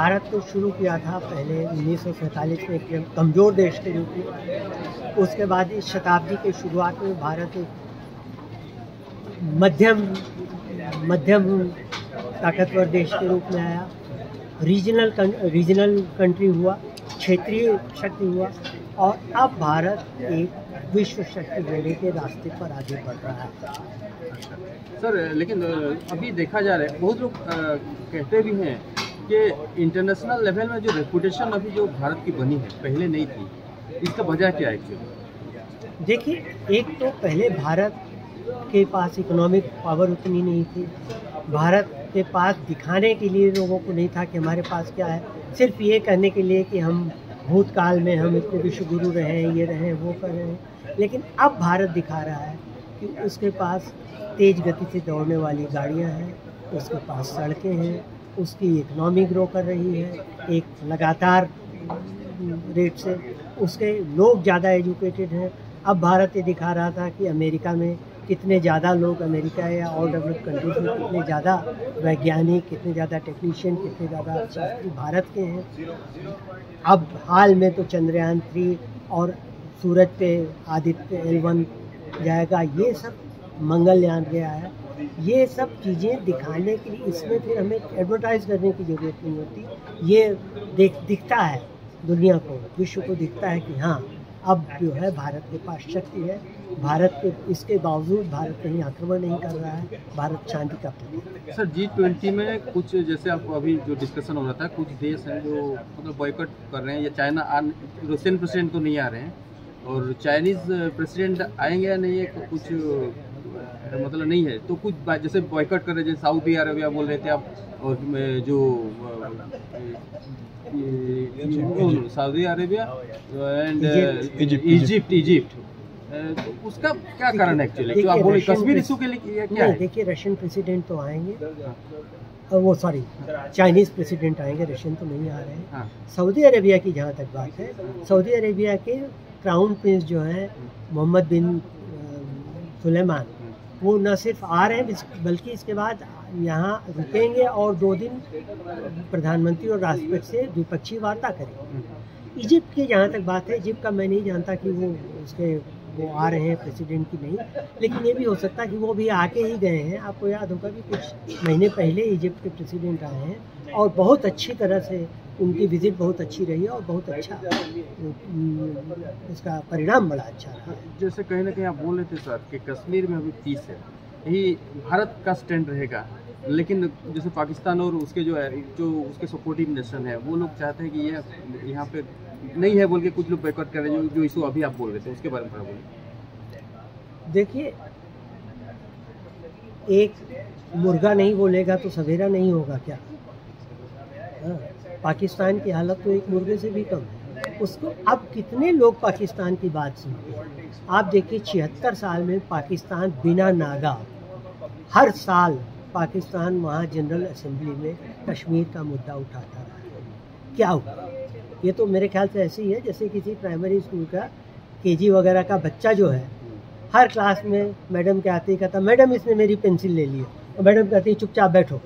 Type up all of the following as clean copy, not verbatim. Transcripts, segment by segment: भारत को शुरू किया था पहले 1947 में एक कमज़ोर देश के रूप में। उसके बाद इस शताब्दी की शुरुआत में भारत एक मध्यम ताकतवर देश के रूप में आया। रीजनल कंट्री हुआ, क्षेत्रीय शक्ति हुआ और अब भारत एक विश्व शक्ति बनने के रास्ते पर आगे बढ़ रहा है। सर लेकिन अभी देखा जा रहा है, बहुत लोग कहते भी हैं कि इंटरनेशनल लेवल में जो रेपुटेशन अभी जो भारत की बनी है पहले नहीं थी, इसका वजह क्या है एक्चुअली? देखिए, एक तो पहले भारत के पास इकोनॉमिक पावर उतनी नहीं थी, भारत के पास दिखाने के लिए लोगों को नहीं था कि हमारे पास क्या है, सिर्फ ये कहने के लिए कि हम भूतकाल में हम इतने विश्वगुरु रहे हैं, ये रहे हैं, वो कर रहे हैं। लेकिन अब भारत दिखा रहा है कि उसके पास तेज़ गति से दौड़ने वाली गाड़ियाँ हैं, उसके पास सड़कें हैं, उसकी इकनॉमी ग्रो कर रही है एक लगातार रेट से, उसके लोग ज़्यादा एजुकेटेड हैं। अब भारत ये दिखा रहा था कि अमेरिका में कितने ज़्यादा लोग, अमेरिका या और डेवलप्ड कंट्रीज में कितने ज़्यादा वैज्ञानिक, कितने ज़्यादा टेक्नीशियन, कितने ज़्यादा शास्त्री भारत के हैं। अब हाल में तो चंद्रयान-3 और सूरज पे आदित्य L1 जाएगा, ये सब मंगलयान गया है, ये सब चीज़ें दिखाने के लिए इसमें फिर हमें एडवर्टाइज करने की ज़रूरत नहीं होती। ये दिखता है दुनिया को, विश्व को दिखता है कि हाँ अब जो है भारत के पास शक्ति है, भारत के इसके बावजूद भारत कहीं आक्रमण नहीं कर रहा है, भारत शांति का प्रतीक है। सर G20 में कुछ जैसे आप अभी जो डिस्कशन हो रहा था, कुछ देश हैं जो मतलब बॉयकॉट कर रहे हैं, या चाइना रूसियन प्रेसिडेंट तो नहीं आ रहे हैं और चाइनीज़ प्रेसिडेंट आएंगे या नहीं, कुछ मतलब नहीं है, तो कुछ जैसे बॉयकॉट कर रहे हैं, जैसे सऊदी अरबिया बोल रहे थे आप, और जो सऊदी अरेबिया एंड इजिप्ट, तो उसका क्या कारण है एक्चुअली? आप बोले कश्मीर इशू के लिए क्या है? देखिए, रशियन प्रेसिडेंट तो आएंगे, वो सॉरी चाइनीज़ प्रेसिडेंट आएंगे, रशियन तो नहीं आ रहे हैं। सऊदी अरेबिया की जहाँ तक बात है, सऊदी अरेबिया के क्राउन प्रिंस जो है मोहम्मद बिन सलमान, वो न सिर्फ आ रहे हैं बल्कि इसके बाद यहाँ रुकेंगे और 2 दिन प्रधानमंत्री और राष्ट्रपति से द्विपक्षीय वार्ता करेंगे। इजिप्ट की जहाँ तक बात है, इजिप्ट का मैं नहीं जानता कि वो आ रहे हैं प्रेसिडेंट की नहीं, लेकिन ये भी हो सकता है कि वो भी आके ही गए हैं। आपको याद होगा कि कुछ महीने पहले इजिप्ट के प्रेसिडेंट आए हैं और बहुत अच्छी तरह से उनकी विजिट बहुत अच्छी रही है और बहुत अच्छा इसका परिणाम बड़ा अच्छा रहा। जैसे कहीं ना कहीं आप बोल रहे थे सर कि कश्मीर में अभी पीस है, यही भारत का स्टैंड रहेगा, लेकिन जैसे पाकिस्तान और उसके जो उसके सपोर्टिव नेशन है वो लोग चाहते हैं कि ये यहाँ पे नहीं है बोल के कुछ लोग बैकआउट कर रहे हैं। जो इशू अभी आप बोल रहे थे उसके बारे में बोलिए। देखिए, एक मुर्गा नहीं बोलेगा तो सवेरा नहीं होगा क्या? पाकिस्तान की हालत तो एक मुर्गे से भी कम है। उसको अब कितने लोग पाकिस्तान की बात सुनते हैं? आप देखिए, 76 साल में पाकिस्तान बिना नागा, हर साल पाकिस्तान वहाँ जनरल असेंबली में कश्मीर का मुद्दा उठाता रहा है। क्या हुआ? ये तो मेरे ख्याल से ऐसे ही है जैसे किसी प्राइमरी स्कूल का KG वगैरह का बच्चा जो है, हर क्लास में मैडम के आते ही कहता, मैडम इसने मेरी पेंसिल ले ली है, और मैडम कहती है चुपचाप बैठो,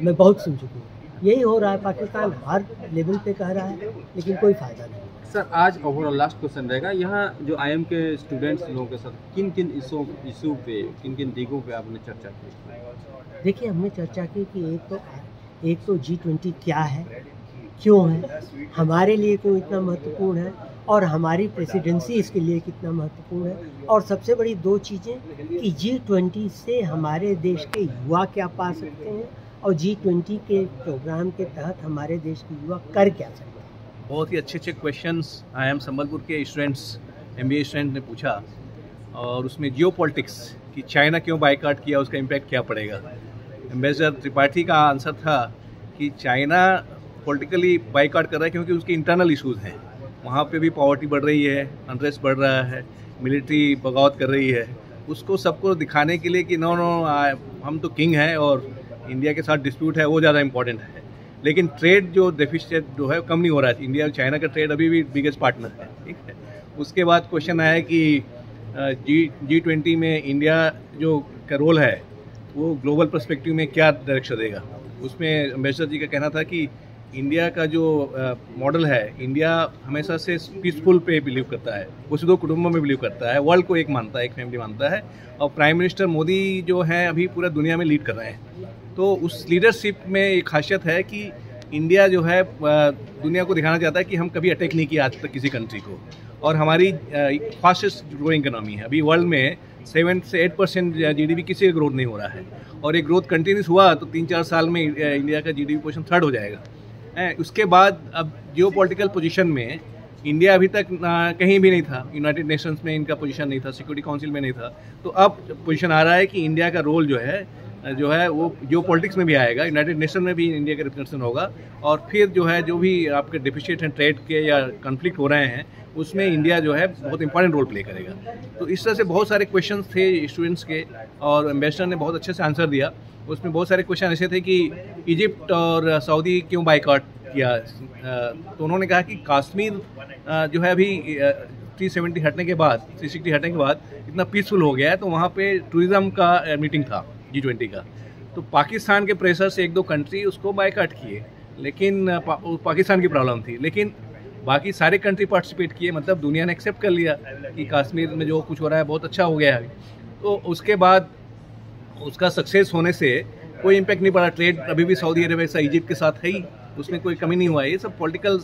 मैं बहुत सुन चुकी हूँ। यही हो रहा है, पाकिस्तान हर लेवल पे कह रहा है लेकिन कोई फ़ायदा नहीं। सर आज ओवरऑल लास्ट क्वेश्चन रहेगा, यहाँ जो IIM के स्टूडेंट्स लोगों के साथ किन किन इशू पे, किन किन दिगों पे आपने चर्चा की? देखिए, हमने चर्चा की कि एक तो G20 क्या है, क्यों है, हमारे लिए क्यों इतना महत्वपूर्ण है और हमारी प्रेसिडेंसी इसके लिए कितना महत्वपूर्ण है, और सबसे बड़ी 2 चीज़ें कि G20 से हमारे देश के युवा क्या पा सकते हैं और G20 के प्रोग्राम के तहत हमारे देश के युवा कर क्या सकते हैं। बहुत ही अच्छे क्वेश्चंस IIM संबलपुर के स्टूडेंट्स, MBA स्टूडेंट ने पूछा, और उसमें जियोपॉलिटिक्स कि चाइना क्यों बायकॉट किया, उसका इम्पैक्ट क्या पड़ेगा। एम्बेसडर त्रिपाठी का आंसर था कि चाइना पॉलिटिकली बायकॉट कर रहा है क्योंकि उसके इंटरनल इशूज़ हैं, वहाँ पे भी पॉवर्टी बढ़ रही है, अनरेस्ट बढ़ रहा है, मिलिट्री बगावत कर रही है, उसको सबको दिखाने के लिए कि नो हम तो किंग हैं और इंडिया के साथ डिस्प्यूट है वो ज़्यादा इंपॉर्टेंट है। लेकिन ट्रेड जो डेफिशिएट जो है कम नहीं हो रहा है, इंडिया और चाइना का ट्रेड अभी भी बिगेस्ट पार्टनर है, ठीक है। उसके बाद क्वेश्चन आया कि G20 में इंडिया जो का रोल है वो ग्लोबल पर्सपेक्टिव में क्या डायरेक्शन देगा। उसमें एम्बेसडर जी का कहना था कि इंडिया का जो मॉडल है, इंडिया हमेशा से पीसफुल पे बिलीव करता है, उस दो कुटुंबों में बिलीव करता है, वर्ल्ड को एक मानता है, एक फैमिली मानता है। और प्राइम मिनिस्टर मोदी जो हैं अभी पूरा दुनिया में लीड कर रहे हैं, तो उस लीडरशिप में एक खासियत है कि इंडिया जो है दुनिया को दिखाना चाहता है कि हम कभी अटैक नहीं किया आज तक किसी कंट्री को। और हमारी फास्टेस्ट ग्रोइंग इकोनॉमी है, अभी वर्ल्ड में 7 से 8% GDP किसी का ग्रोथ नहीं हो रहा है, और एक ग्रोथ कंटिन्यूस हुआ तो 3-4 साल में इंडिया का GDP पोजीशन थर्ड हो जाएगा। उसके बाद अब जियोपॉलिटिकल पोजीशन में इंडिया अभी तक कहीं भी नहीं था, यूनाइटेड नेशंस में इनका पोजीशन नहीं था, सिक्योरिटी काउंसिल में नहीं था, तो अब पोजीशन आ रहा है कि इंडिया का रोल जो है वो जियोपॉलिटिक्स में भी आएगा, यूनाइटेड नेशन में भी इंडिया का रिप्रेजेंटेशन होगा। और फिर जो भी आपके डिफिशिट हैं ट्रेड के या कन्फ्लिक्ट हो रहे हैं उसमें इंडिया जो है बहुत इंपॉर्टेंट रोल प्ले करेगा। तो इस तरह से बहुत सारे क्वेश्चंस थे स्टूडेंट्स के और एम्बेसडर ने बहुत अच्छे से आंसर दिया। उसमें बहुत सारे क्वेश्चन ऐसे थे कि इजिप्ट और सऊदी क्यों बाइकआउट किया, तो उन्होंने कहा कि कश्मीर जो है अभी 370 हटने के बाद 360 हटने के बाद इतना पीसफुल हो गया है, तो वहाँ पर टूरिज़म का मीटिंग था G20 का, तो पाकिस्तान के प्रेशर से 1-2 कंट्री उसको बाइकआउट किए, लेकिन पाकिस्तान की प्रॉब्लम थी, लेकिन बाकी सारे कंट्री पार्टिसिपेट किए, मतलब दुनिया ने एक्सेप्ट कर लिया कि कश्मीर में जो कुछ हो रहा है बहुत अच्छा हो गया है। तो उसके बाद उसका सक्सेस होने से कोई इम्पैक्ट नहीं पड़ा, ट्रेड अभी भी सऊदी अरब से इजिप्ट के साथ है ही, उसमें कोई कमी नहीं हुआ। ये सब पॉलिटिकल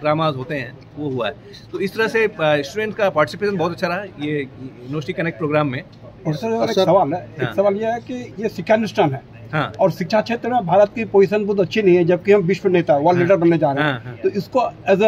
ड्रामाज होते हैं, वो हुआ है। तो इस तरह से स्टूडेंट का पार्टिसिपेशन बहुत अच्छा रहा ये यूनिवर्सिटी कनेक्ट प्रोग्राम में। और सर एक सवाल यह है कि ये शिक्षानुष्ठान है, हाँ, और शिक्षा क्षेत्र में भारत की पोजीशन बहुत अच्छी नहीं है, जबकि हम विश्व नेता वर्ल्ड लीडर बनने जा रहे हैं, हाँ, तो इसको as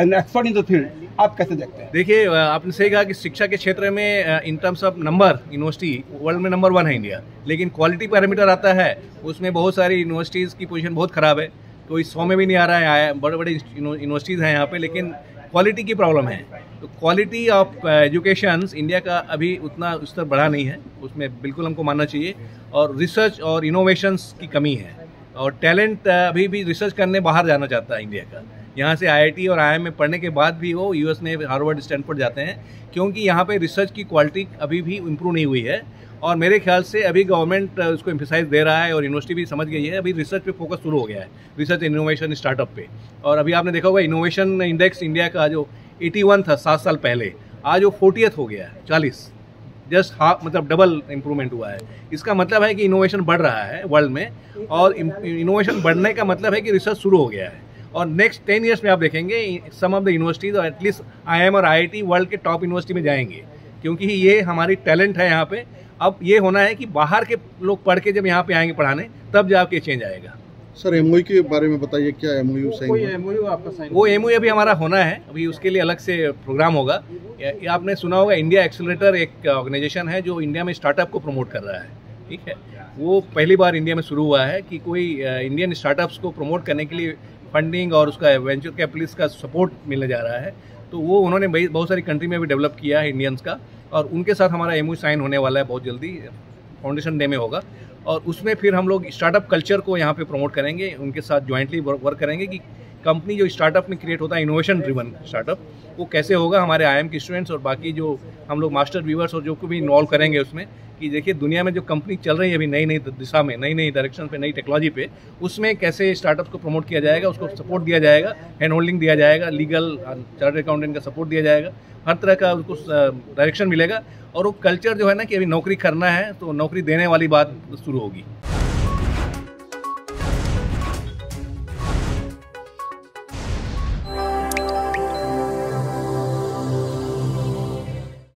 an expert in the field आप कैसे देखते हैं? देखिए, आपने सही कहा कि शिक्षा के क्षेत्र में in terms of number university world में नंबर 1 है इंडिया, लेकिन क्वालिटी पैरामीटर आता है उसमें बहुत सारी यूनिवर्सिटीज़ की पोजीशन बहुत ख़राब है, तो इस 100 में भी नहीं आ रहा है। बड़े बड़े यूनिवर्सिटीज़ हैं यहाँ पे, लेकिन क्वालिटी की प्रॉब्लम है। तो क्वालिटी ऑफ एजुकेशन इंडिया का अभी उतना स्तर बढ़ा नहीं है, उसमें बिल्कुल हमको मानना चाहिए। और रिसर्च और इनोवेशंस की कमी है, और टैलेंट अभी भी रिसर्च करने बाहर जाना चाहता है इंडिया का। यहाँ से IIT और IIM में पढ़ने के बाद भी वो US में हार्वर्ड स्टैनफोर्ड जाते हैं, क्योंकि यहाँ पे रिसर्च की क्वालिटी अभी भी इम्प्रूव नहीं हुई है। और मेरे ख्याल से अभी गवर्नमेंट उसको एम्फेसाइज दे रहा है और यूनिवर्सिटी भी समझ गई है, अभी रिसर्च पे फोकस शुरू हो गया है, रिसर्च इनोवेशन स्टार्टअप पे। और अभी आपने देखा होगा इनोवेशन इंडेक्स इंडिया का जो 81 था 7 साल पहले, आज वो 40th हो गया है, 40, जस्ट हाफ, मतलब डबल इम्प्रूवमेंट हुआ है। इसका मतलब है कि इनोवेशन बढ़ रहा है वर्ल्ड में, और इनोवेशन बढ़ने का मतलब है कि रिसर्च शुरू हो गया है। और नेक्स्ट 10 ईयर्स में आप देखेंगे सम ऑफ द यूनिवर्सिटीज और एटलीस्ट IIM और IIT वर्ल्ड के टॉप यूनिवर्सिटी में जाएंगे, क्योंकि ये हमारी टैलेंट है यहाँ पे। अब ये होना है कि बाहर के लोग पढ़ के जब यहाँ पे आएंगे पढ़ाने, तब जाके चेंज आएगा। सर MOU के बारे में बताइए, क्या MOU साइन? वो MOU अभी हमारा होना है, अभी उसके लिए अलग से प्रोग्राम होगा। आपने सुना होगा इंडिया एक्सेलरेटर एक ऑर्गेनाइजेशन है जो इंडिया में स्टार्टअप को प्रमोट कर रहा है, ठीक है। वो पहली बार इंडिया में शुरू हुआ है कि कोई इंडियन स्टार्टअप्स को प्रमोट करने के लिए फंडिंग और उसका वेंचर कैपिटलिस्ट का सपोर्ट मिलने जा रहा है। तो वो उन्होंने बहुत सारी कंट्री में भी डेवलप किया है इंडियंस का, और उनके साथ हमारा MOU साइन होने वाला है बहुत जल्दी, फाउंडेशन डे में होगा। और उसमें फिर हम लोग स्टार्टअप कल्चर को यहाँ पे प्रमोट करेंगे, उनके साथ जॉइंटली वर्क करेंगे कि कंपनी जो स्टार्टअप में क्रिएट होता है, इनोवेशन ड्रिवन स्टार्टअप, वो कैसे होगा। हमारे IIM के स्टूडेंट्स और बाकी जो हम लोग मास्टर व्यूअर्स और जो को भी इन्वॉल्व करेंगे उसमें, कि देखिए दुनिया में जो कंपनी चल रही है अभी नई नई दिशा में, नई नई डायरेक्शन पे, नई टेक्नोलॉजी पे, उसमें कैसे स्टार्टअप्स को प्रमोट किया जाएगा, उसको सपोर्ट दिया जाएगा, हैंड होल्डिंग दिया जाएगा, लीगल चार्टर्ड अकाउंटेंट का सपोर्ट दिया जाएगा, हर तरह का उनको डायरेक्शन मिलेगा। और वो कल्चर जो है ना कि अभी नौकरी करना है तो नौकरी देने वाली बात शुरू होगी।